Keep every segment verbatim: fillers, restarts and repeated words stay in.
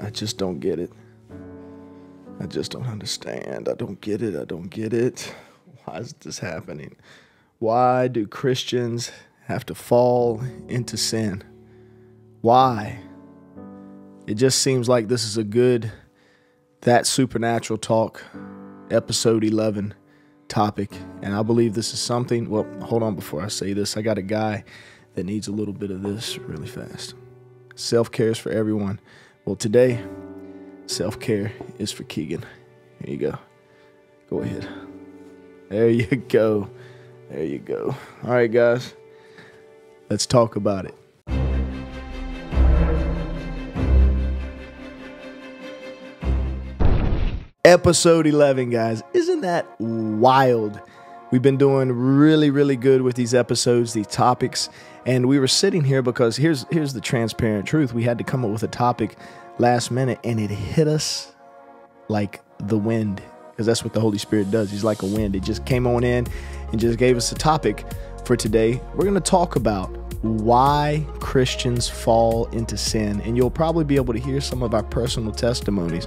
I just don't get it. I just don't understand. I don't get it. I don't get it. Why is this happening? Why do Christians have to fall into sin? Why? It just seems like this is a good That Supernatural Talk episode eleven topic. And I believe this is something. Well, hold on before I say this. I got a guy that needs a little bit of this really fast. Self-care is for everyone. Well, today, self-care is for Keegan. Here you go. Go ahead. There you go. There you go. All right, guys. Let's talk about it. Episode eleven, guys. Isn't that wild? We've been doing really, really good with these episodes, these topics, and we were sitting here because here's here's the transparent truth. We had to come up with a topic last minute, and it hit us like the wind, because that's what the Holy Spirit does. He's like a wind. It just came on in and just gave us a topic for today. We're going to talk about why Christians fall into sin, and you'll probably be able to hear some of our personal testimonies.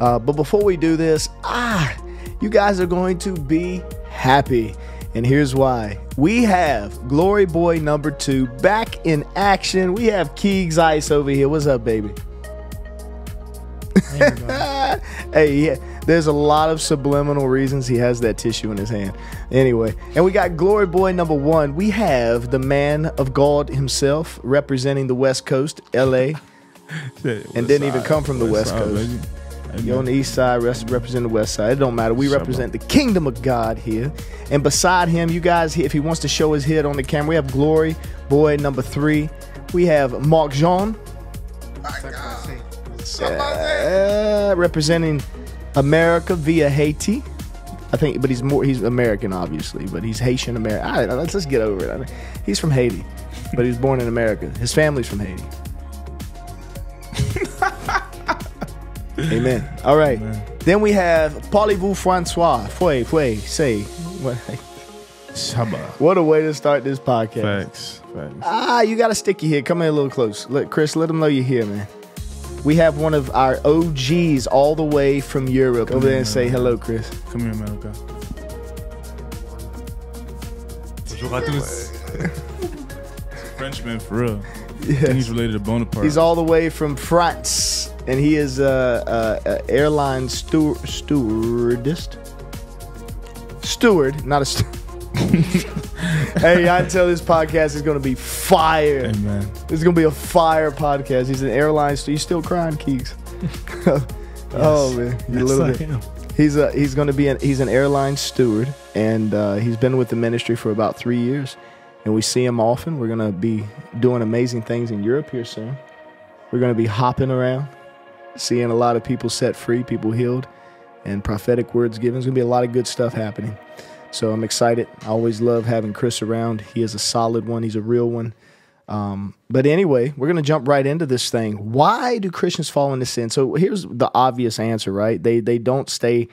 Uh, but before we do this, ah, you guys are going to be happy. And here's why. We have Glory Boy number two back in action. We have Keegs Ice over here. What's up, baby? Hey, hey, yeah, there's a lot of subliminal reasons he has that tissue in his hand. Anyway, and we got Glory Boy number one. We have the man of God himself representing the West Coast, L A, and didn't even come from the West Coast. You're on the east side, rest, represent the west side. It don't matter. We represent the kingdom of God here. And beside him, you guys, if he wants to show his head on the camera, we have Glory Boy number three. We have Marc Jean. Uh, representing America via Haiti. I think, but he's more, he's American, obviously, but he's Haitian American. I don't know, let's just get over it. I mean, he's from Haiti, but he was born in America. His family's from Haiti. Amen. All right. Amen. Then we have Paulie-Bou Francois Fue, Fue, say. What a way to start this podcast. Facts. Facts. Ah, you got a sticky here. Come in a little close. Look, Chris, let them know you're here, man. We have one of our O Gs all the way from Europe. Come over there and say hello, Chris. Come here, America. Bonjour à tous. He's a Frenchman for real. Yes. And he's related to Bonaparte. He's all the way from France. And he is a, a, a airline stu stewardess. Steward, not a stu Hey, I tell this podcast is going to be fire. Amen. It's going to be a fire podcast. He's an airline stu He's still crying, Keeks. Yes. Oh man, you yes, little bit. He's a he's going to be an he's an airline steward, and uh, he's been with the ministry for about three years, and we see him often. We're going to be doing amazing things in Europe here soon. We're going to be hopping around, seeing a lot of people set free, people healed, and prophetic words given. There's going to be a lot of good stuff happening. So I'm excited. I always love having Chris around. He is a solid one. He's a real one. Um, but anyway, we're going to jump right into this thing. Why do Christians fall into sin? So here's the obvious answer, right? They, they don't stay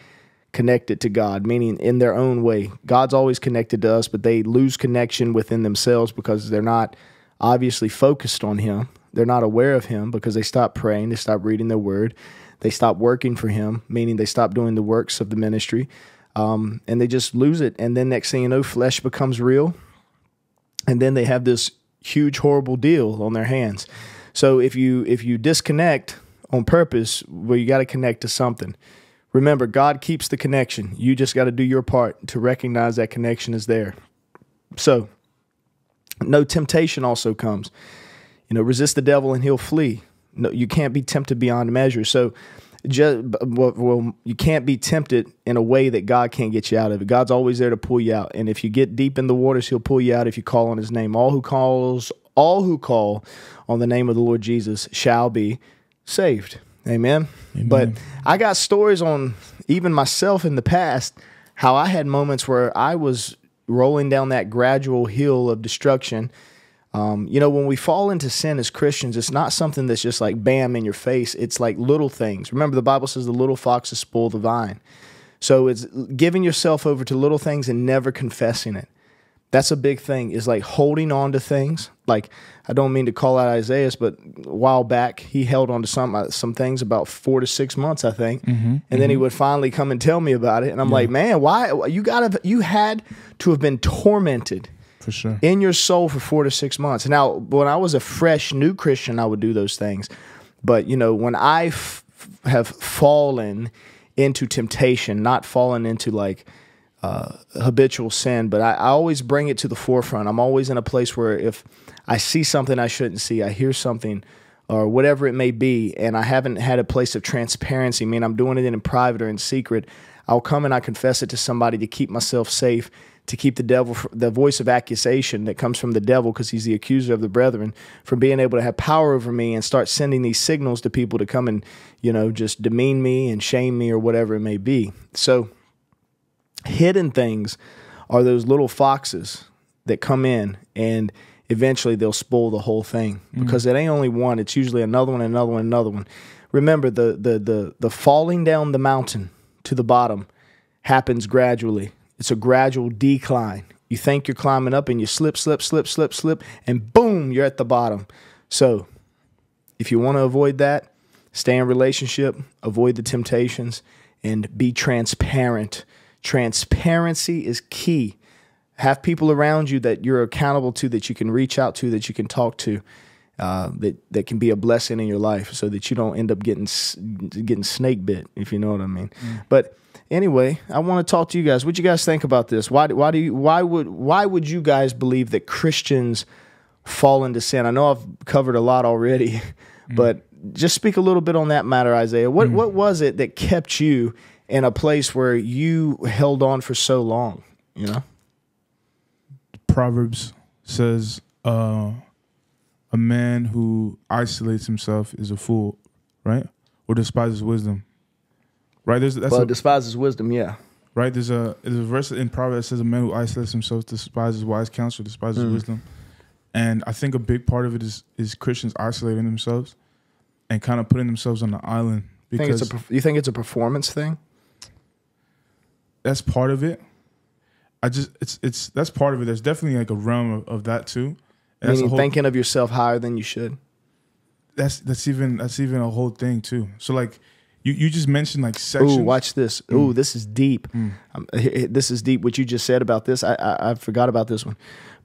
connected to God, meaning in their own way. God's always connected to us, but they lose connection within themselves because they're not obviously focused on him. They're not aware of him because they stop praying. They stop reading their word. They stop working for him, meaning they stop doing the works of the ministry. Um, and they just lose it. And then next thing you know, flesh becomes real. And then they have this huge, horrible deal on their hands. So if you, if you disconnect on purpose, well, you got to connect to something. Remember, God keeps the connection. You just got to do your part to recognize that connection is there. So no temptation also comes. You know, resist the devil and he'll flee. No, you can't be tempted beyond measure. So, just, well, you can't be tempted in a way that God can't get you out of it. God's always there to pull you out. And if you get deep in the waters, he'll pull you out if you call on his name. All who calls, all who call on the name of the Lord Jesus shall be saved. Amen. Amen. But I got stories on even myself in the past, how I had moments where I was rolling down that gradual hill of destruction. Um, you know, when we fall into sin as Christians, it's not something that's just like, bam, in your face. It's like little things. Remember, the Bible says the little foxes spoil the vine. So it's giving yourself over to little things and never confessing it. That's a big thing, is like holding on to things. Like, I don't mean to call out Isaiah, but a while back, he held on to some, some things about four to six months, I think. Mm-hmm. And mm-hmm. then he would finally come and tell me about it. And I'm yeah. like, man, why? You gotta, you had to have been tormented for sure. in your soul for four to six months. Now, when I was a fresh new Christian, I would do those things. But, you know, when I f have fallen into temptation, not fallen into like, Uh, habitual sin, but I, I always bring it to the forefront. I'm always in a place where if I see something I shouldn't see, I hear something or whatever it may be, and I haven't had a place of transparency, I mean, I'm doing it in private or in secret, I'll come and I confess it to somebody to keep myself safe, to keep the devil, the voice of accusation that comes from the devil, because he's the accuser of the brethren, from being able to have power over me and start sending these signals to people to come and, you know, just demean me and shame me or whatever it may be. So hidden things are those little foxes that come in, and eventually they'll spoil the whole thing, because mm. it ain't only one. It's usually another one, another one, another one. Remember, the, the, the, the falling down the mountain to the bottom happens gradually. It's a gradual decline. You think you're climbing up and you slip, slip, slip, slip, slip, and boom, you're at the bottom. So if you want to avoid that, stay in relationship, avoid the temptations, and be transparent. Transparency is key. Have people around you that you're accountable to, that you can reach out to, that you can talk to, uh, that that can be a blessing in your life, so that you don't end up getting getting snake bit, if you know what I mean. Mm. But anyway, I want to talk to you guys. What do you guys think about this? Why why do you why would why would you guys believe that Christians fall into sin? I know I've covered a lot already, mm. but just speak a little bit on that matter, Isaiah. What mm. what was it that kept you in a place where you held on for so long, you know? Proverbs says, uh, a man who isolates himself is a fool, right? Or despises wisdom, right? There's, that's well, a, despises wisdom, yeah. Right, there's a, there's a verse in Proverbs that says a man who isolates himself despises wise counsel, despises mm. wisdom. And I think a big part of it is, is Christians isolating themselves and kind of putting themselves on the island. Because think it's a, you think it's a performance thing? That's part of it. I just it's it's that's part of it. There's definitely like a realm of, of that too. And meaning whole, thinking of yourself higher than you should. That's that's even that's even a whole thing too. So like you you just mentioned like sections. Ooh, watch this. Mm. Ooh, this is deep. Mm. Um, this is deep. What you just said about this, I, I I forgot about this one.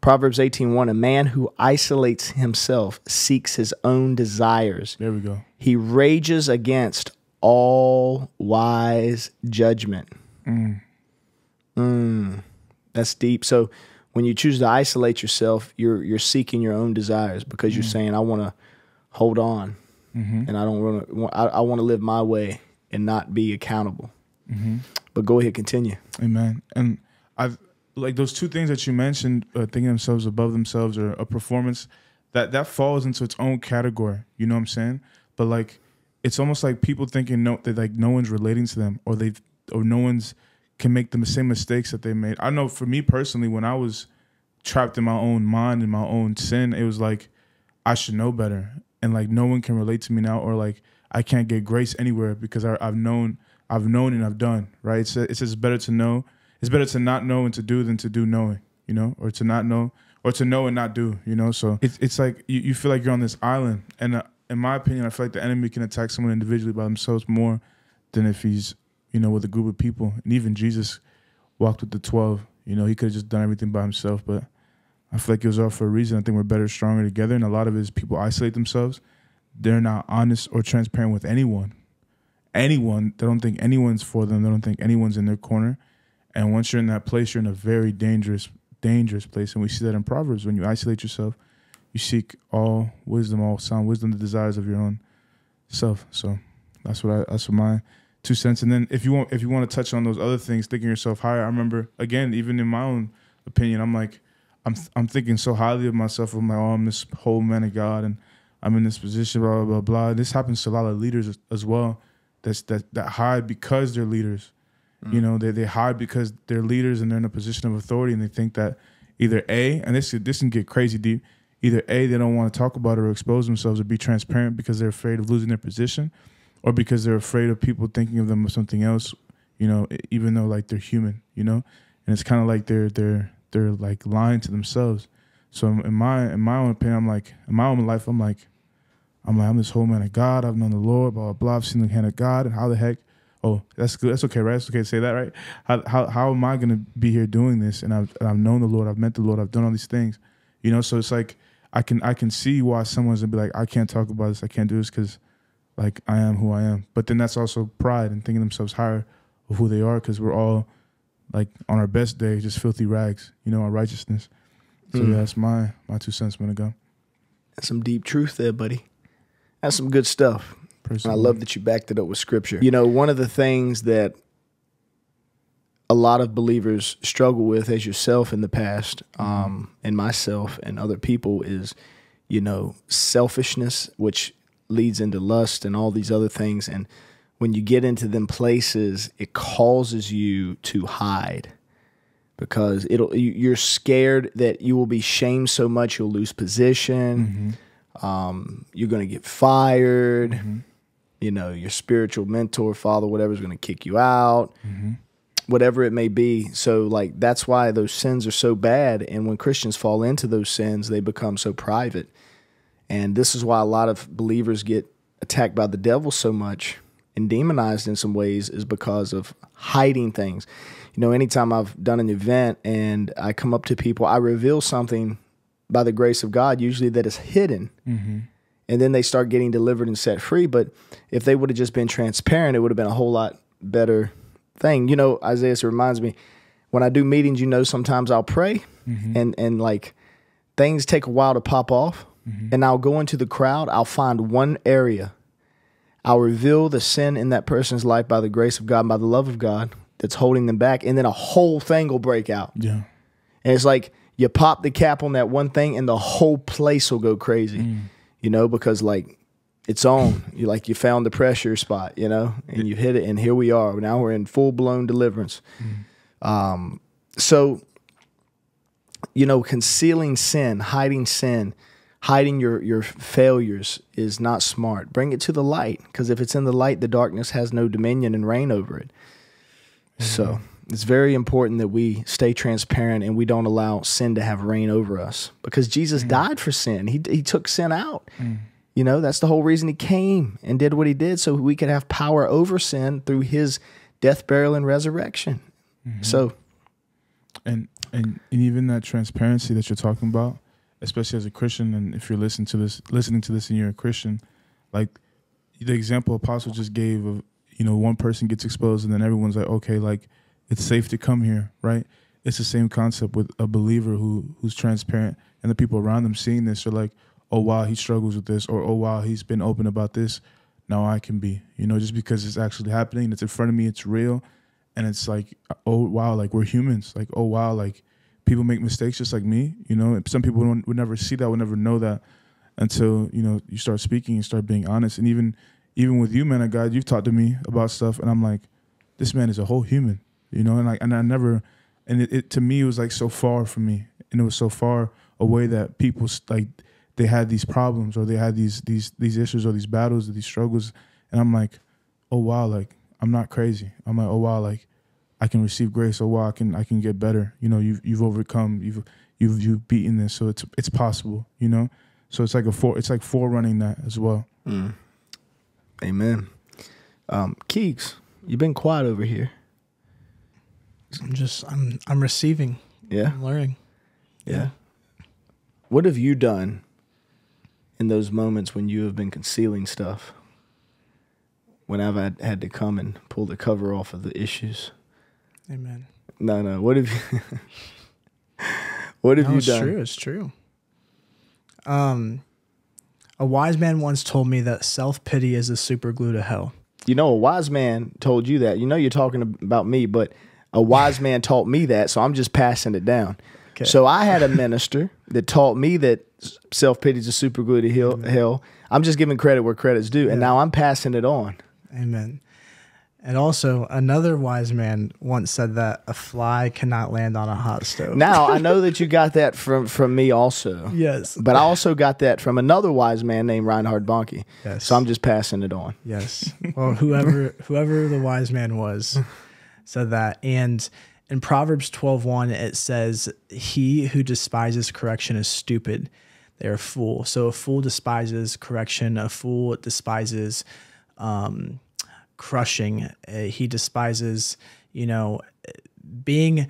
Proverbs eighteen one. A man who isolates himself seeks his own desires. There we go. He rages against all wise judgment. Mm. Mm, that's deep. So when you choose to isolate yourself, you're you're seeking your own desires, because you're mm. saying, I want to hold on, mm-hmm. and I don't want to. I, I want to live my way and not be accountable. Mm-hmm. But go ahead, continue. Amen. And I've like those two things that you mentioned, uh, thinking themselves above themselves or a performance, that that falls into its own category. You know what I'm saying? But like, it's almost like people thinking no, that like no one's relating to them, or they or no one's. can make the same mistakes that they made. I know for me personally, when I was trapped in my own mind and my own sin, it was like, I should know better. And like, no one can relate to me now, or like, I can't get grace anywhere because I, I've known, I've known and I've done, right? It's, it's just better to know. It's better to not know and to do than to do knowing, you know, or to not know, or to know and not do, you know? So it's, it's like, you, you feel like you're on this island. And uh, in my opinion, I feel like the enemy can attack someone individually by themselves more than if he's, you know, with a group of people. And even Jesus walked with the twelve. You know, he could have just done everything by himself, but I feel like it was all for a reason. I think we're better, stronger together. And a lot of it is people isolate themselves. They're not honest or transparent with anyone. Anyone. They don't think anyone's for them. They don't think anyone's in their corner. And once you're in that place, you're in a very dangerous, dangerous place. And we see that in Proverbs. When you isolate yourself, you seek all wisdom, all sound wisdom, the desires of your own self. So that's what I, that's what my... two cents. And then if you want, if you want to touch on those other things, thinking yourself higher, I remember, again, even in my own opinion, I'm like, I'm, I'm thinking so highly of myself. I'm like, oh, I'm this whole man of God, and I'm in this position, blah, blah, blah, blah. This happens to a lot of leaders as well. That's that, that hide because they're leaders, mm. you know, they, they hide because they're leaders and they're in a position of authority. And they think that either A, and this, this can get crazy deep, either A, they don't want to talk about it or expose themselves or be transparent because they're afraid of losing their position, or because they're afraid of people thinking of them as something else, you know, even though like they're human, you know, and it's kind of like they're they're they're like lying to themselves. So in my in my own opinion, I'm like in my own life, I'm like, I'm like I'm this whole man of God. I've known the Lord, blah blah blah. I've seen the hand of God, and how the heck? Oh, that's good. That's okay, right? It's okay to say that, right? How how how am I gonna be here doing this? And I've and I've known the Lord. I've met the Lord. I've done all these things, you know. So it's like I can I can see why someone's gonna be like, I can't talk about this. I can't do this because, like, I am who I am. But then that's also pride and thinking themselves higher of who they are, because we're all, like, on our best day, just filthy rags, you know, our righteousness. So mm. yeah, that's my my two cents, man. Ago. That's some deep truth there, buddy. That's some good stuff. I love that you backed it up with scripture. You know, one of the things that a lot of believers struggle with, as yourself in the past, um, and myself and other people, is, you know, selfishness, which leads into lust and all these other things. And when you get into them places, it causes you to hide, because it'll you're scared that you will be shamed so much you'll lose position. Mm-hmm. Um, you're going to get fired. Mm-hmm. You know, your spiritual mentor, father, whatever, is going to kick you out, mm-hmm. whatever it may be. So, like, that's why those sins are so bad. And when Christians fall into those sins, they become so private. And this is why a lot of believers get attacked by the devil so much and demonized in some ways, is because of hiding things. You know, anytime I've done an event and I come up to people, I reveal something by the grace of God, usually, that is hidden. Mm-hmm. And then they start getting delivered and set free. But if they would have just been transparent, it would have been a whole lot better thing. You know, Isaiah, it reminds me, when I do meetings, you know, sometimes I'll pray, mm-hmm. and, and like, things take a while to pop off, mm-hmm. and I'll go into the crowd. I'll find one area. I'll reveal the sin in that person's life by the grace of God, by the love of God, that's holding them back. And then a whole thing will break out. Yeah. And it's like, you pop the cap on that one thing and the whole place will go crazy. Mm. You know, because, like, it's on. You like you found the pressure spot, you know, and you hit it, and here we are. Now we're in full blown deliverance. Mm. Um, so, you know, concealing sin, hiding sin, hiding your your failures is not smart. Bring it to the light, because if it's in the light, the darkness has no dominion and reign over it. Mm. So it's very important that we stay transparent and we don't allow sin to have reign over us, because Jesus mm. died for sin. He, he took sin out. Mm. You know, that's the whole reason he came and did what he did, so we could have power over sin through his death, burial, and resurrection. Mm-hmm. So, and, and and even that transparency that you're talking about, especially as a Christian, and if you're listening to this, listening to this and you're a Christian, like the example Apostle just gave of, you know, one person gets exposed and then everyone's like, okay, like, it's safe to come here, right? It's the same concept with a believer who who's transparent, and the people around them seeing this are like, oh, wow, he struggles with this, or oh, wow, he's been open about this. Now I can be, you know, just because it's actually happening, it's in front of me, it's real, and it's like, oh, wow, like, we're humans. Like, oh, wow, like, people make mistakes just like me, you know? Some people don't, would never see that, would never know that until, you know, you start speaking and start being honest. And even, even with you, man of God, you've talked to me about stuff, and I'm like, this man is a whole human. You know, and like, and I never, and it, it to me, it was like so far from me, and it was so far away that people, like, they had these problems, or they had these these these issues, or these battles, or these struggles, and I'm like, oh wow, like, I'm not crazy. I'm like, oh wow, like, I can receive grace. Oh wow, I can I can get better. You know, you've you've overcome, you've you've you've beaten this, so it's it's possible. You know, so it's like a for it's like forerunning that as well. Mm. Amen. Um, Keeks, you've been quiet over here. I'm just, I'm, I'm receiving. Yeah. I'm learning. Yeah. yeah. What have you done in those moments when you have been concealing stuff? When I've had, had to come and pull the cover off of the issues? Amen. No, no. What have you, what have no, you it's done? It's true. It's true. Um, a wise man once told me that self-pity is the super glue to hell. You know, a wise man told you that. You know, you're talking about me, but a wise man taught me that, so I'm just passing it down. Okay. So I had a minister that taught me that self-pity is a super glue to hell. Amen. I'm just giving credit where credit's due, yeah. and now I'm passing it on. Amen. And also, another wise man once said that a fly cannot land on a hot stove. Now, I know that you got that from, from me also. Yes. But I also got that from another wise man named Reinhard Bonnke. Yes. So I'm just passing it on. Yes. Well, whoever, whoever the wise man was... said that, and In Proverbs twelve one, it says, he who despises correction is stupid. They're a fool. So a fool despises correction. A fool despises um, crushing. Uh, he despises, you know, being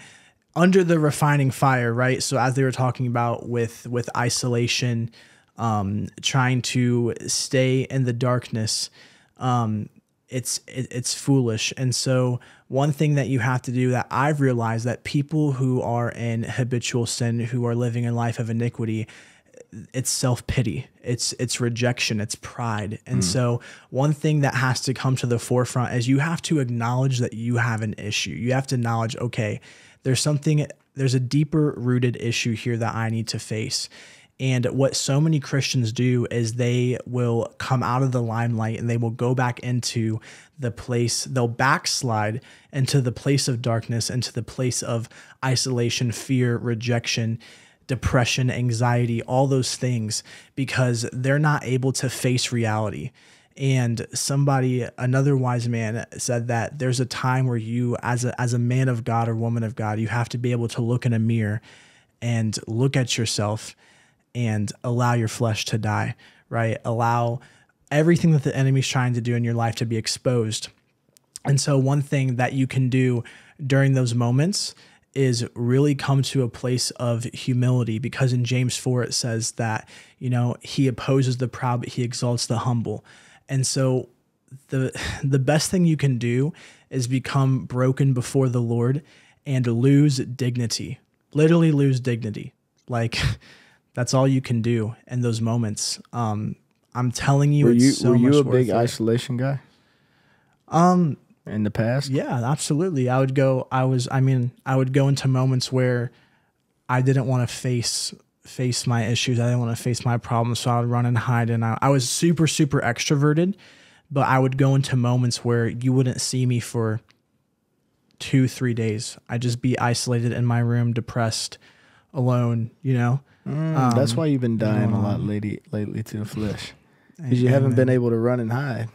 under the refining fire, right? So as they were talking about with, with isolation, um, trying to stay in the darkness, um, it's, it, it's foolish. And so one thing that you have to do that I've realized, that people who are in habitual sin, who are living a life of iniquity, it's self-pity, it's, it's rejection, it's pride. And mm. so one thing that has to come to the forefront is you have to acknowledge that you have an issue. You have to acknowledge, okay, there's something, there's a deeper rooted issue here that I need to face. And what so many Christians do is they will come out of the limelight and they will go back into the place, they'll backslide into the place of darkness, into the place of isolation, fear, rejection, depression, anxiety, all those things, because they're not able to face reality. And somebody, another wise man said that there's a time where you, as a, as a man of God or woman of God, you have to be able to look in a mirror and look at yourself and allow your flesh to die, right? Allow everything that the enemy's trying to do in your life to be exposed. And so one thing that you can do during those moments is really come to a place of humility, because in James four, it says that, you know, he opposes the proud, but he exalts the humble. And so the, the best thing you can do is become broken before the Lord and lose dignity, literally lose dignity. Like, that's all you can do in those moments. Um, I'm telling you, were you, it's so were you much a big isolation guy? Um, in the past, yeah, absolutely. I would go. I was. I mean, I would go into moments where I didn't want to face face my issues. I didn't want to face my problems, so I would run and hide. And I, I was super, super extroverted, but I would go into moments where you wouldn't see me for two, three days. I'd just be isolated in my room, depressed, alone. You know. Mm, um, that's why you've been dying a lot lately, lately to the flesh, because you haven't been able to run and hide.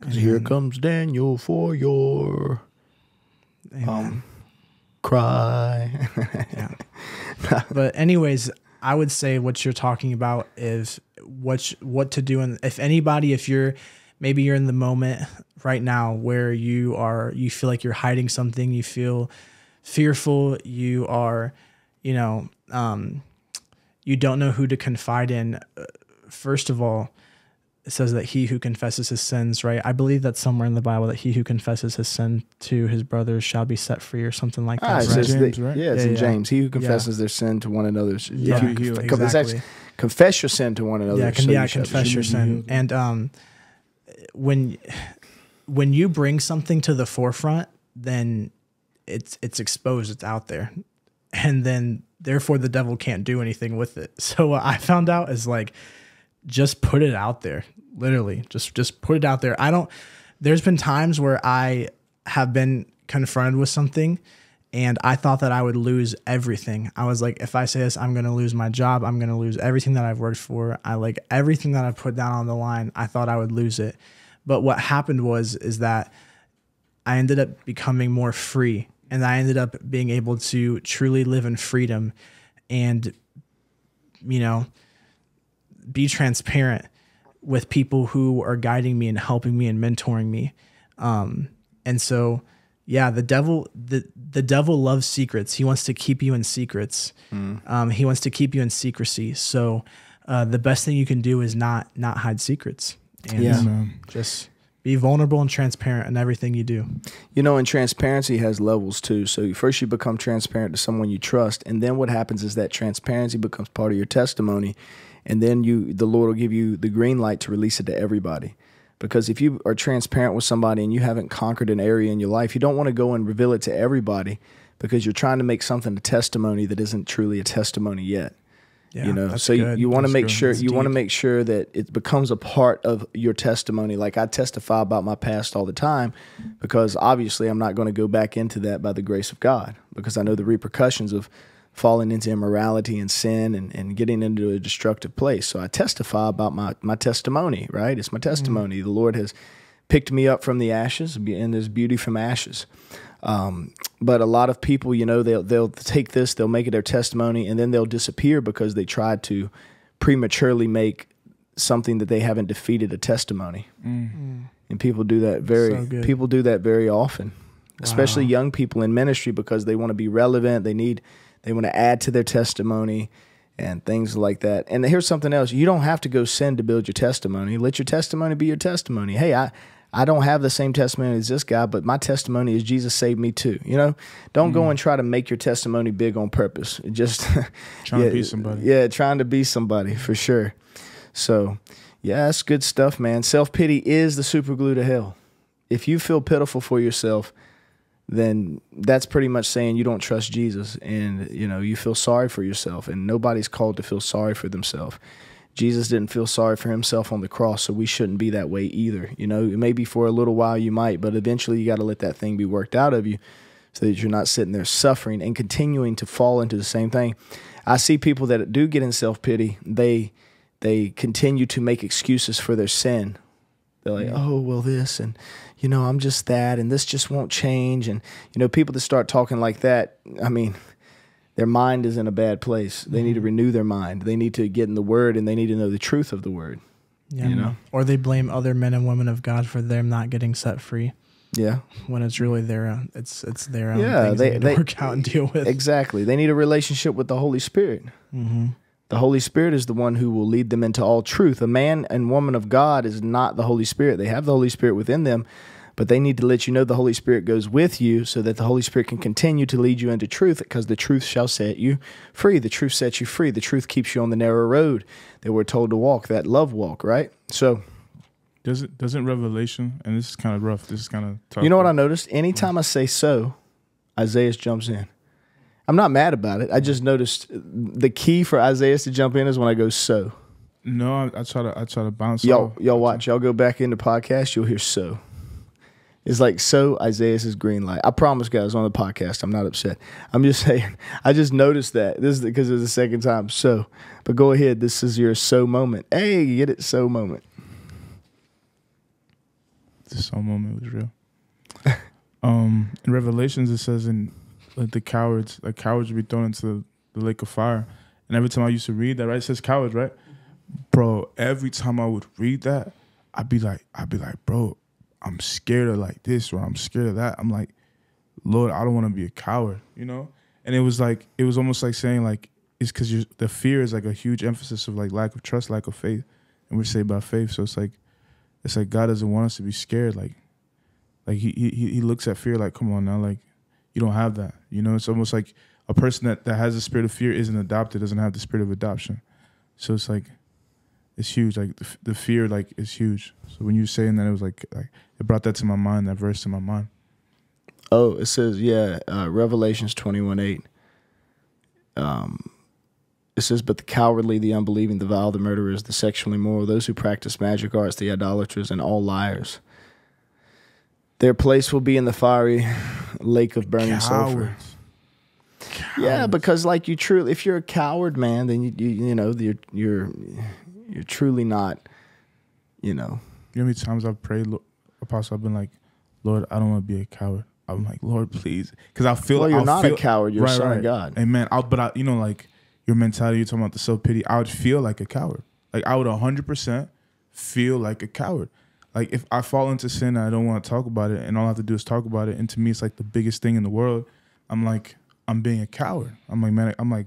Because here comes Daniel for your amen. um cry. Yeah. But anyways, I would say what you're talking about is what what to do. And if anybody, if you're maybe you're in the moment right now where you are, you feel like you're hiding something, you feel fearful, you are, you know, um. you don't know who to confide in. First of all, it says that he who confesses his sins, right? I believe that's somewhere in the Bible, that he who confesses his sin to his brothers shall be set free, or something like that. Ah, right? It's James, right? Yeah, it's yeah, in yeah. James. He who confesses yeah. their sin to one another. Yeah, you, you, exactly. It's actually, confess your sin to one another. Yeah, can, so yeah you confess your sin. And um, when when you bring something to the forefront, then it's it's exposed. It's out there, and then. Therefore, the devil can't do anything with it. So what I found out is, like, just put it out there. Literally, just just put it out there. I don't. There's been times where I have been confronted with something, and I thought that I would lose everything. I was like, if I say this, I'm going to lose my job. I'm going to lose everything that I've worked for. I like everything that I put down on the line. I thought I would lose it, but what happened was is that I ended up becoming more free. And I ended up being able to truly live in freedom and, you know, be transparent with people who are guiding me and helping me and mentoring me. Um, and so, yeah, the devil, the, the devil loves secrets. He wants to keep you in secrets. Mm. Um, he wants to keep you in secrecy. So uh, the best thing you can do is not, not hide secrets. And yeah. Man. Just... be vulnerable and transparent in everything you do. You know, and transparency has levels too. So first you become transparent to someone you trust. And then what happens is that transparency becomes part of your testimony. And then you, the Lord will give you the green light to release it to everybody. Because if you are transparent with somebody and you haven't conquered an area in your life, you don't want to go and reveal it to everybody, because you're trying to make something a testimony that isn't truly a testimony yet. Yeah, you know, so good. you, you want to make sure you want to make sure that it becomes a part of your testimony. Like, I testify about my past all the time, because obviously I'm not going to go back into that by the grace of God, because I know the repercussions of falling into immorality and sin and, and getting into a destructive place. So I testify about my, my testimony, right? It's my testimony. Mm-hmm. The Lord has picked me up from the ashes, and there's beauty from ashes. Um, but a lot of people, you know, they'll, they'll take this, they'll make it their testimony, and then they'll disappear because they tried to prematurely make something that they haven't defeated a testimony. Mm. Mm. And people do that very, so people do that very often, wow. especially young people in ministry, because they want to be relevant. They need, they want to add to their testimony and things like that. And here's something else. You don't have to go sin to build your testimony. Let your testimony be your testimony. Hey, I, I don't have the same testimony as this guy, but my testimony is Jesus saved me too. You know, don't mm. go and try to make your testimony big on purpose. Just trying yeah, to be somebody. Yeah. Trying to be somebody for sure. So yeah, that's good stuff, man. Self-pity is the super glue to hell. If you feel pitiful for yourself, then that's pretty much saying you don't trust Jesus, and you know, you feel sorry for yourself, and nobody's called to feel sorry for themselves. Jesus didn't feel sorry for himself on the cross, so we shouldn't be that way either. You know, maybe for a little while you might, but eventually you got to let that thing be worked out of you so that you're not sitting there suffering and continuing to fall into the same thing. I see people that do get in self-pity, they they continue to make excuses for their sin. They're like, oh, well, this, and, you know, I'm just that, and this just won't change. And, you know, people that start talking like that, I mean, their mind is in a bad place. They need to renew their mind. They need to get in the Word, and they need to know the truth of the Word. Yeah. You know? Or they blame other men and women of God for them not getting set free. Yeah, when it's really their own, it's it's their own. Yeah, things they, they, they work out and deal with. Exactly. They need a relationship with the Holy Spirit. Mm-hmm. The Holy Spirit is the one who will lead them into all truth. A man and woman of God is not the Holy Spirit. They have the Holy Spirit within them, but they need to let you know the Holy Spirit goes with you so that the Holy Spirit can continue to lead you into truth, because the truth shall set you free. The truth sets you free. The truth keeps you on the narrow road that we're told to walk, that love walk, right? So doesn't, doesn't Revelation, and this is kind of rough, this is kind of tough. You know what I noticed? Anytime I say so, Isaiah jumps in. I'm not mad about it. I just noticed the key for Isaiah to jump in is when I go so. No, I, I try to I try to bounce. Y'all y'all watch. Y'all go back into podcast. You'll hear so. It's like so Isaiah's green light. I promise, guys, on the podcast, I'm not upset. I'm just saying. I just noticed that this is because it was the second time. So, but go ahead. This is your so moment. Hey, you get it? So moment. The so moment was real. um, in Revelations, it says in. Like the cowards, like cowards would be thrown into the lake of fire. And every time I used to read that, right? It says cowards, right? Bro, every time I would read that, I'd be like, I'd be like, bro, I'm scared of like this, or I'm scared of that. I'm like, Lord, I don't want to be a coward, you know? And it was like, it was almost like saying like, it's because you're, the fear is like a huge emphasis of like lack of trust, lack of faith. And we're saved by faith. So it's like, it's like God doesn't want us to be scared. Like, like he, he, he looks at fear like, come on now, like, you don't have that. You know, it's almost like a person that, that has a spirit of fear isn't adopted, doesn't have the spirit of adoption. So it's like, it's huge. Like the, the fear, like is huge. So when you were saying that, it was like, like it brought that to my mind, that verse to my mind. Oh, it says, yeah, uh, Revelations twenty-one eight. Um, it says, but the cowardly, the unbelieving, the vile, the murderers, the sexually immoral, those who practice magic arts, the idolaters, and all liars. Their place will be in the fiery lake of burning cowards. Sulfur. Cowards. Yeah, because like you truly, if you're a coward, man, then you you, you know you're you're you're truly not, you know. You know how many times I've prayed, Apostle, I've been like, Lord, I don't want to be a coward. I'm like, Lord, please, because I feel well, you're I'll not feel, a coward. You're right, a son right. of God. Amen. I'll, but I, you know, like your mentality, you're talking about the self pity. I would feel like a coward. Like I would one hundred percent feel like a coward. Like, if I fall into sin and I don't want to talk about it, and all I have to do is talk about it, and to me, it's like the biggest thing in the world, I'm like, I'm being a coward. I'm like, man, I'm like,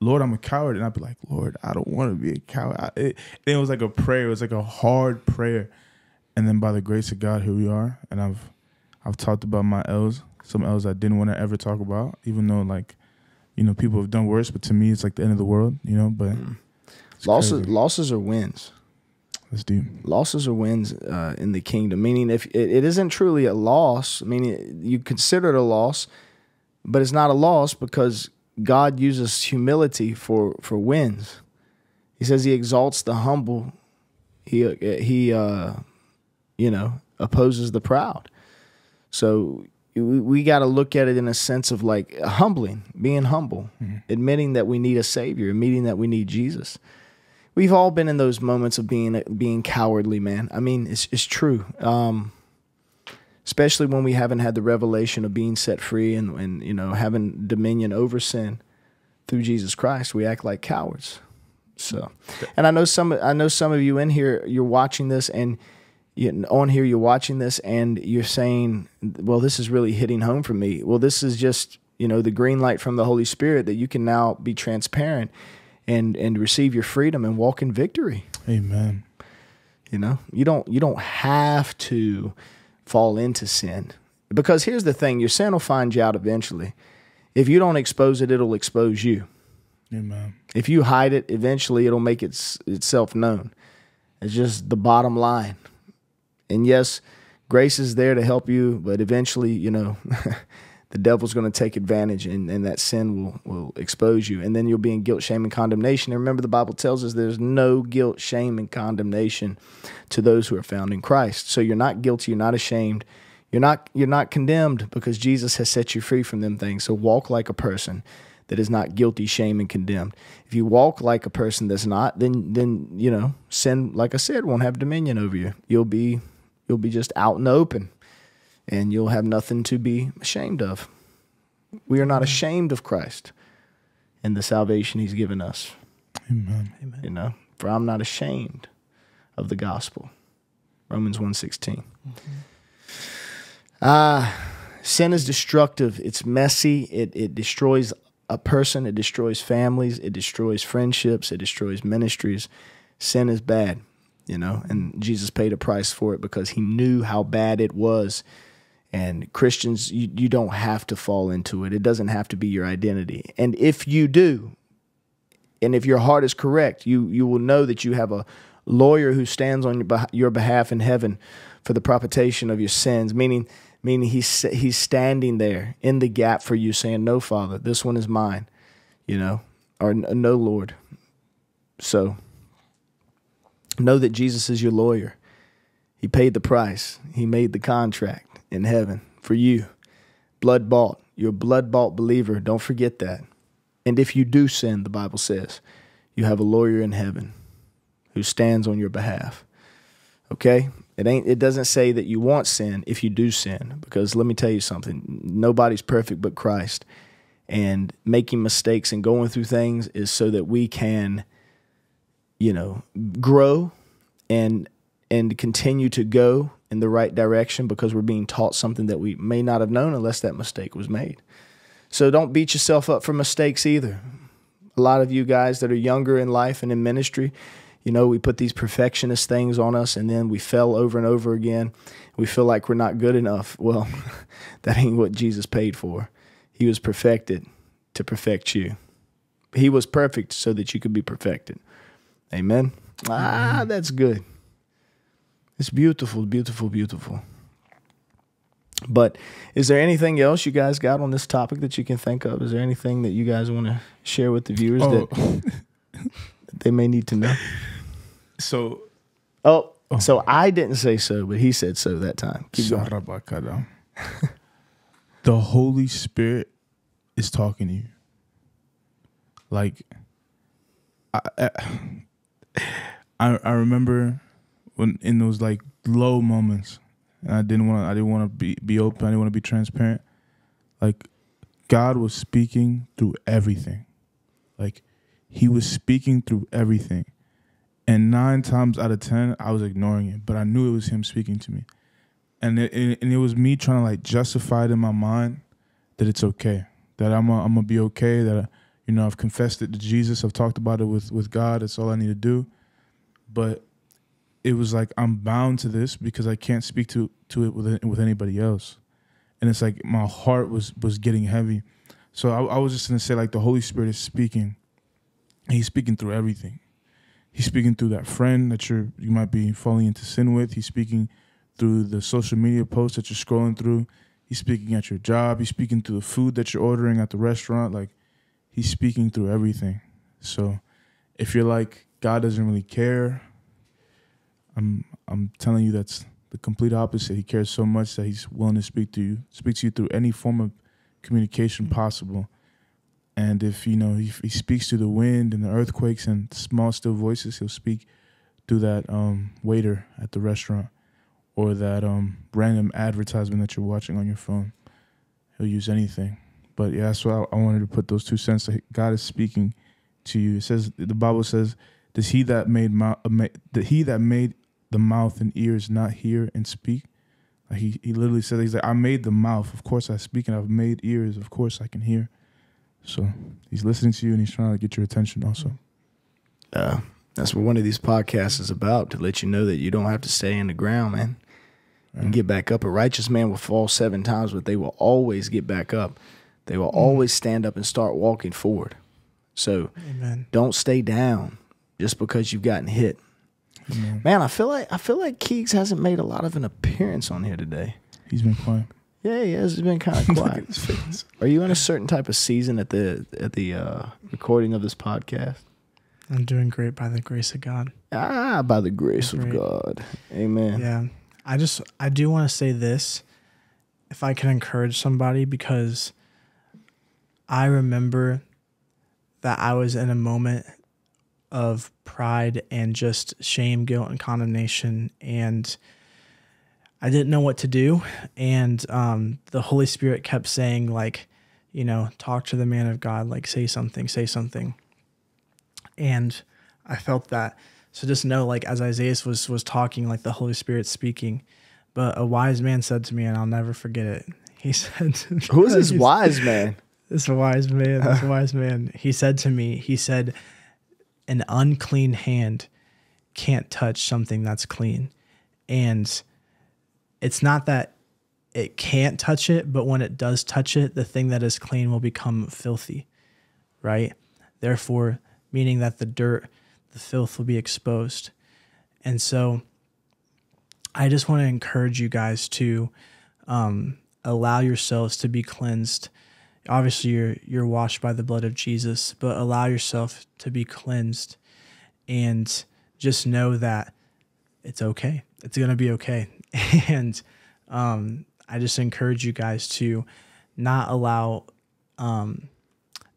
Lord, I'm a coward. And I'd be like, Lord, I don't want to be a coward. I, it, it was like a prayer. It was like a hard prayer. And then by the grace of God, here we are. And I've I've talked about my L's, some L's I didn't want to ever talk about, even though, like, you know, people have done worse. But to me, it's like the end of the world, you know? But mm. losses, losses are wins. Deep. Losses or wins uh, in the kingdom, meaning if it, it isn't truly a loss, meaning you consider it a loss, but it's not a loss because God uses humility for for wins. He says He exalts the humble. He he, uh, you know, opposes the proud. So we, we got to look at it in a sense of like humbling, being humble, mm-hmm. admitting that we need a Savior, admitting that we need Jesus. we've all been in those moments of being being cowardly, man. I mean, it's it's true. Um, especially when we haven't had the revelation of being set free and and you know having dominion over sin through Jesus Christ, we act like cowards. So, and I know some I know some of you in here, you're watching this, and you, on here you're watching this, and you're saying, "Well, this is really hitting home for me." Well, this is just, you know, the green light from the Holy Spirit that you can now be transparent and and receive your freedom and walk in victory. Amen. You know, you don't you don't have to fall into sin, because here's the thing: your sin will find you out eventually. If you don't expose it, it'll expose you. Amen. If you hide it, eventually it'll make its, itself known. It's just the bottom line. And yes, grace is there to help you, but eventually, you know, the devil's going to take advantage, and, and that sin will, will expose you. And then you'll be in guilt, shame, and condemnation. And remember, the Bible tells us there's no guilt, shame, and condemnation to those who are found in Christ. So you're not guilty. You're not ashamed. You're not, you're not condemned, because Jesus has set you free from them things. So walk like a person that is not guilty, shamed, and condemned. If you walk like a person that's not, then then you know, sin, like I said, won't have dominion over you. You'll be you'll be just out in the open, and you'll have nothing to be ashamed of. We are not ashamed of Christ and the salvation He's given us. Amen. Amen. You know, for I'm not ashamed of the gospel. Romans one sixteen. Ah, mm-hmm. uh, sin is destructive. It's messy. It it destroys a person, it destroys families, it destroys friendships, it destroys ministries. Sin is bad, you know, and Jesus paid a price for it because He knew how bad it was. And Christians, you, you don't have to fall into it. It doesn't have to be your identity. And if you do, and if your heart is correct, you, you will know that you have a lawyer who stands on your, your behalf in heaven for the propitiation of your sins, meaning Meaning he's, he's standing there in the gap for you saying, no, Father, this one is mine, you know, or no, Lord. So know that Jesus is your lawyer. He paid the price. He made the contract in heaven for you. Blood bought. You're a blood bought believer. Don't forget that. And if you do sin, the Bible says, you have a lawyer in heaven who stands on your behalf. Okay? It ain't. It doesn't say that you won't sin if you do sin, because let me tell you something. Nobody's perfect but Christ, and making mistakes and going through things is so that we can, you know, grow and and continue to go in the right direction, because we're being taught something that we may not have known unless that mistake was made. So don't beat yourself up for mistakes either. A lot of you guys that are younger in life and in ministry, you know, we put these perfectionist things on us, and then we fell over and over again. We feel like we're not good enough. Well, that ain't what Jesus paid for. He was perfected to perfect you. He was perfect so that you could be perfected. Amen? Ah, that's good. It's beautiful, beautiful, beautiful. But is there anything else you guys got on this topic that you can think of? Is there anything that you guys want to share with the viewers oh. that they may need to know? So, oh, oh, so I didn't say so, but he said so that time. Keep going. The Holy Spirit is talking to you. Like, I, I, I remember when in those like low moments, and I didn't want to, I didn't want to be be open. I didn't want to be transparent. Like, God was speaking through everything. Like, He was speaking through everything. And nine times out of ten, I was ignoring it, but I knew it was Him speaking to me. And it, and it was me trying to like justify it in my mind that it's okay, that I'm a, I'm gonna be okay, that I, you know, I've confessed it to Jesus, I've talked about it with with God, that's all I need to do. But it was like, I'm bound to this because I can't speak to to it with with anybody else. And it's like my heart was was getting heavy. So I, I was just gonna say, like, the Holy Spirit is speaking. He's speaking through everything. He's speaking through that friend that you're, you might be falling into sin with. He's speaking through the social media posts that you're scrolling through. He's speaking at your job. He's speaking through the food that you're ordering at the restaurant. Like, He's speaking through everything. So if you're like, God doesn't really care, I'm I'm telling you that's the complete opposite. He cares so much that He's willing to speak to you, speak to you through any form of communication possible. And if, you know, he, he speaks to the wind and the earthquakes and small, still voices, he'll speak through that um, waiter at the restaurant or that um, random advertisement that you're watching on your phone. He'll use anything. But, yeah, so I, I wanted to put those two cents. God is speaking to you. It says, the Bible says, does he that made mouth, the he that made the mouth and ears not hear and speak? Like he, he literally said, he's like, I made the mouth. Of course I speak, and I've made ears. Of course I can hear. So he's listening to you, and he's trying to get your attention also. Uh, that's what one of these podcasts is about, to let you know that you don't have to stay in the ground, man, right. And get back up. A righteous man will fall seven times, but they will always get back up. They will mm. always stand up and start walking forward. So Amen. Don't stay down just because you've gotten hit. Amen. Man, I feel like I feel like Keegs hasn't made a lot of an appearance on here today. He's been quiet. Yeah, he has been kind of quiet. Are you in a certain type of season at the at the uh, recording of this podcast? I'm doing great by the grace of God. Ah, by the grace of God. Amen. Yeah, I just I do want to say this, if I can encourage somebody, because I remember that I was in a moment of pride and just shame, guilt, and condemnation, and I didn't know what to do, and um, the Holy Spirit kept saying, like, you know, talk to the man of God, like, say something, say something. And I felt that. So just know, like, as Isaiah was, was talking, like, the Holy Spirit's speaking. But a wise man said to me, and I'll never forget it. He said to me, who is this wise man? This wise man, this wise man. He said to me, he said, an unclean hand can't touch something that's clean. And it's not that it can't touch it, but when it does touch it, the thing that is clean will become filthy, right? Therefore, meaning that the dirt, the filth will be exposed. And so I just want to encourage you guys to um, allow yourselves to be cleansed. Obviously, you're, you're washed by the blood of Jesus, but allow yourself to be cleansed and just know that it's okay. It's going to be okay. And um, I just encourage you guys to not allow, um,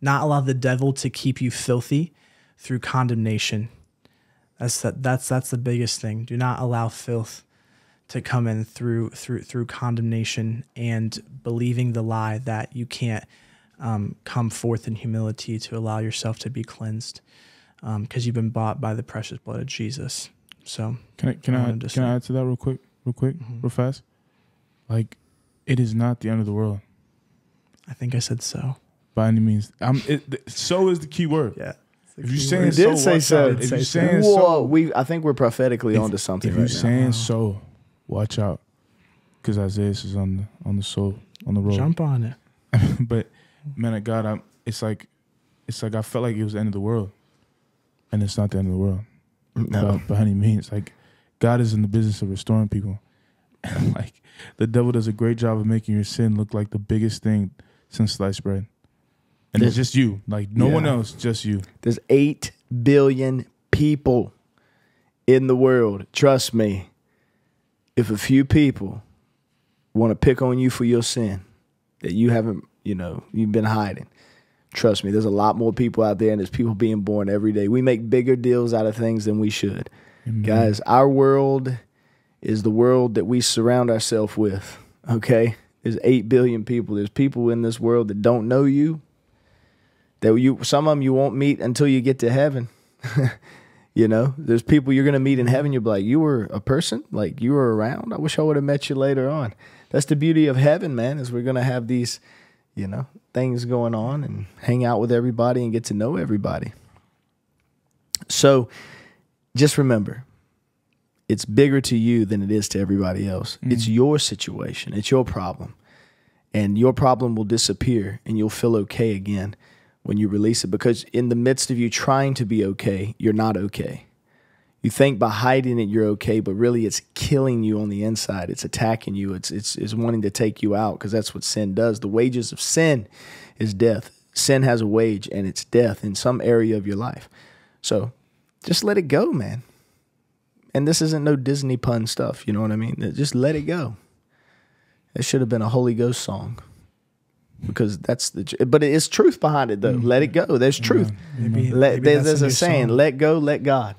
not allow the devil to keep you filthy through condemnation. That's the, that's that's the biggest thing. Do not allow filth to come in through through through condemnation and believing the lie that you can't um, come forth in humility to allow yourself to be cleansed, because um, you've been bought by the precious blood of Jesus. So can I can I, I can say. I add to that real quick? Real quick, mm-hmm. real fast. Like, it is not the end of the world. I think I said so. By any means. I'm, it, the, so is the key word. Yeah. If you're saying so, did say so. If you're saying so, we I think we're prophetically if, onto something. If right you're now. saying wow. so, watch out, because Isaiah is on the on the soul on the road. Jump on it. But man of God, I'm, it's like it's like I felt like it was the end of the world, and it's not the end of the world. No, by, by any means, like. God is in the business of restoring people. And like, the devil does a great job of making your sin look like the biggest thing since sliced bread. And there's, it's just you. Like, no yeah. one else, just you. There's eight billion people in the world. Trust me, if a few people want to pick on you for your sin that you haven't, you know, you've been hiding, trust me, there's a lot more people out there, and there's people being born every day. We make bigger deals out of things than we should. Amen. Guys, our world is the world that we surround ourselves with, okay? There's eight billion people. There's people in this world that don't know you, that you some of them you won't meet until you get to heaven. You know, there's people you're going to meet in heaven. You'll be like, you were a person? Like, you were around? I wish I would have met you later on. That's the beauty of heaven, man, is we're going to have these, you know, things going on and hang out with everybody and get to know everybody. So just remember, it's bigger to you than it is to everybody else. Mm. It's your situation. It's your problem. And your problem will disappear, and you'll feel okay again when you release it, because in the midst of you trying to be okay, you're not okay. You think by hiding it you're okay, but really it's killing you on the inside. It's attacking you. It's, it's, it's wanting to take you out, because that's what sin does. The wages of sin is death. Sin has a wage, and it's death in some area of your life. So just let it go, man. And this isn't no Disney pun stuff, you know what I mean? Just let it go. It should have been a Holy Ghost song. because that's the, but it is truth behind it though. Mm-hmm. Let it go. There's truth. Yeah. Maybe, let, maybe there's there's a, a saying, song. Let go, let God.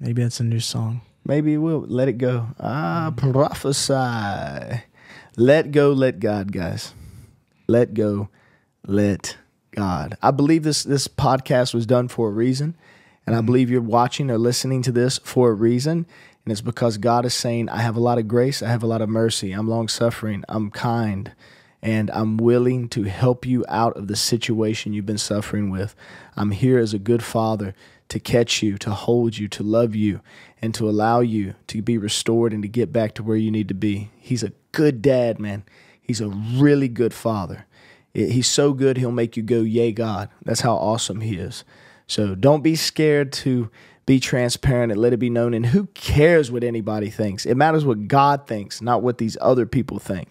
Maybe that's a new song. Maybe it will. Let it go. Ah, mm-hmm. Prophesy. Let go, let God, guys. Let go, let God. I believe this, this podcast was done for a reason. And I believe you're watching or listening to this for a reason. And it's because God is saying, I have a lot of grace. I have a lot of mercy. I'm long-suffering. I'm kind. And I'm willing to help you out of the situation you've been suffering with. I'm here as a good father to catch you, to hold you, to love you, and to allow you to be restored and to get back to where you need to be. He's a good dad, man. He's a really good father. He's so good, he'll make you go, yay, God. That's how awesome he is. So don't be scared to be transparent and let it be known. And who cares what anybody thinks? It matters what God thinks, not what these other people think.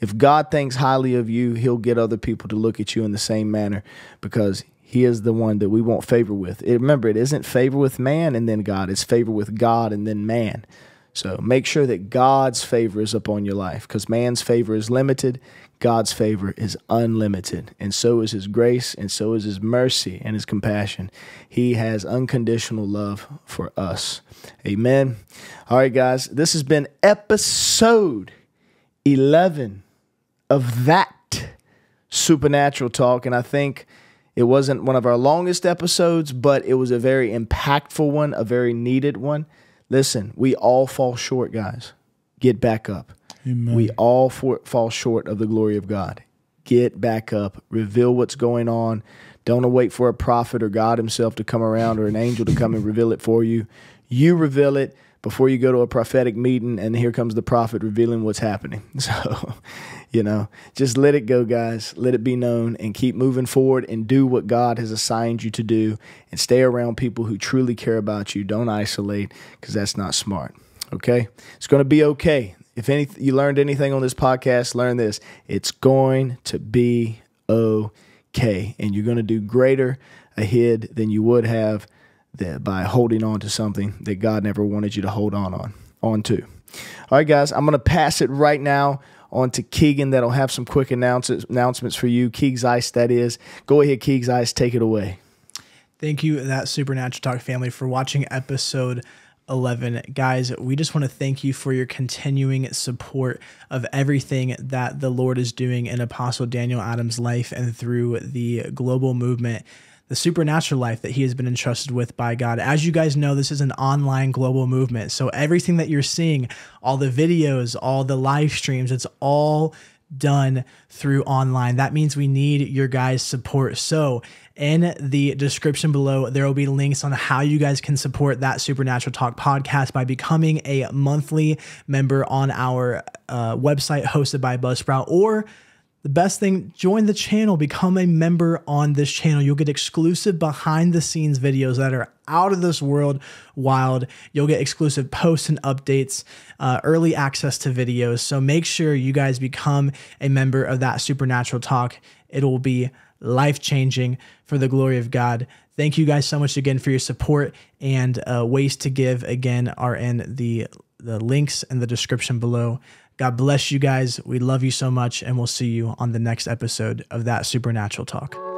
If God thinks highly of you, he'll get other people to look at you in the same manner because he is the one that we want favor with. Remember, it isn't favor with man and then God. It's favor with God and then man. So make sure that God's favor is upon your life because man's favor is limited. God's favor is unlimited. And so is his grace, and so is his mercy and his compassion. He has unconditional love for us. Amen. All right, guys, this has been episode eleven of That Supernatural Talk. And I think it wasn't one of our longest episodes, but it was a very impactful one, a very needed one. Listen, we all fall short, guys. Get back up. Amen. We all for, fall short of the glory of God. Get back up. Reveal what's going on. Don't wait for a prophet or God himself to come around or an angel to come and reveal it for you. You reveal it before you go to a prophetic meeting, and here comes the prophet revealing what's happening. So, you know, just let it go, guys. Let it be known and keep moving forward and do what God has assigned you to do and stay around people who truly care about you. Don't isolate because that's not smart, okay? It's going to be okay. If any, you learned anything on this podcast, learn this. It's going to be okay, and you're going to do greater ahead than you would have that by holding on to something that God never wanted you to hold on on, on to. All right, guys, I'm going to pass it right now on to Keegan. That'll have some quick announcements announcements for you. Keeg's Ice, that is. Go ahead, Keeg's Ice, take it away. Thank you, That Supernatural Talk family, for watching episode eleven. Guys, we just want to thank you for your continuing support of everything that the Lord is doing in Apostle Daniel Adams' life and through the global movement, the supernatural life that he has been entrusted with by God. As you guys know, this is an online global movement. So everything that you're seeing, all the videos, all the live streams, it's all done through online. That means we need your guys' support. So in the description below, there will be links on how you guys can support That Supernatural Talk podcast by becoming a monthly member on our uh, website hosted by Buzzsprout, or the best thing, join the channel, become a member on this channel. You'll get exclusive behind the scenes videos that are out of this world wild. You'll get exclusive posts and updates, uh, early access to videos. So make sure you guys become a member of That Supernatural Talk. It will be life-changing for the glory of God. Thank you guys so much again for your support, and uh, ways to give again are in the, the links in the description below. God bless you guys. We love you so much, and we'll see you on the next episode of That Supernatural Talk.